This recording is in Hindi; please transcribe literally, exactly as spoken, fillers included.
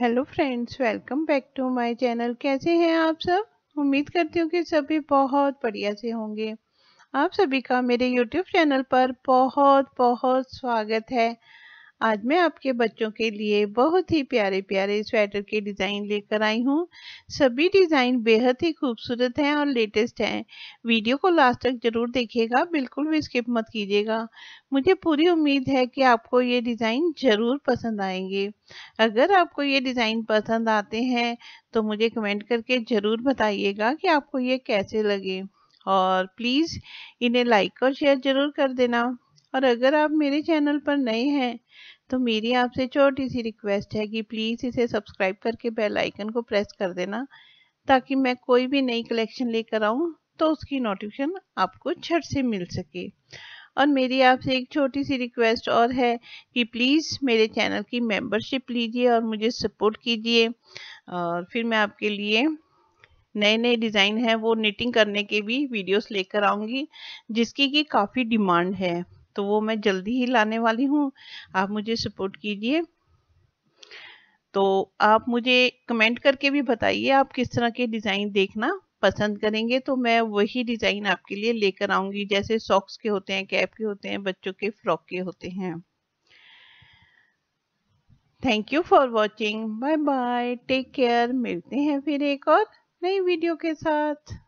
Hello friends, welcome back to my channel. कैसे हैं आप सब? उम्मीद करती हूँ कि सभी बहुत बढ़िया से होंगे। आप सभी का मेरे यूट्यूब चैनल पर बहुत बहुत स्वागत है। आज मैं आपके बच्चों के लिए बहुत ही प्यारे प्यारे स्वेटर के डिज़ाइन लेकर आई हूँ। सभी डिज़ाइन बेहद ही खूबसूरत हैं और लेटेस्ट हैं। वीडियो को लास्ट तक ज़रूर देखिएगा, बिल्कुल भी स्किप मत कीजिएगा। मुझे पूरी उम्मीद है कि आपको ये डिज़ाइन ज़रूर पसंद आएंगे। अगर आपको ये डिज़ाइन पसंद आते हैं तो मुझे कमेंट करके ज़रूर बताइएगा कि आपको ये कैसे लगे, और प्लीज़ इन्हें लाइक और शेयर ज़रूर कर देना। और अगर आप मेरे चैनल पर नए हैं तो मेरी आपसे छोटी सी रिक्वेस्ट है कि प्लीज़ इसे सब्सक्राइब करके बेल आइकन को प्रेस कर देना, ताकि मैं कोई भी नई कलेक्शन लेकर आऊँ तो उसकी नोटिफिकेशन आपको झट से मिल सके। और मेरी आपसे एक छोटी सी रिक्वेस्ट और है कि प्लीज़ मेरे चैनल की मेंबरशिप लीजिए और मुझे सपोर्ट कीजिए, और फिर मैं आपके लिए नए नए डिज़ाइन हैं वो निटिंग करने के भी वीडियोज़ लेकर आऊँगी, जिसकी कि काफ़ी डिमांड है, तो वो मैं जल्दी ही लाने वाली हूँ। आप मुझे सपोर्ट कीजिए। तो आप मुझे कमेंट करके भी बताइए आप किस तरह के डिज़ाइन देखना पसंद करेंगे, तो मैं वही डिज़ाइन आपके लिए लेकर आऊँगी। जैसे सॉक्स के होते हैं, कैप के होते हैं, बच्चों के फ्रॉक के होते हैं। Thank you for watching. Bye bye, take care. मिलते हैं फिर एक और नई वीडियो के साथ।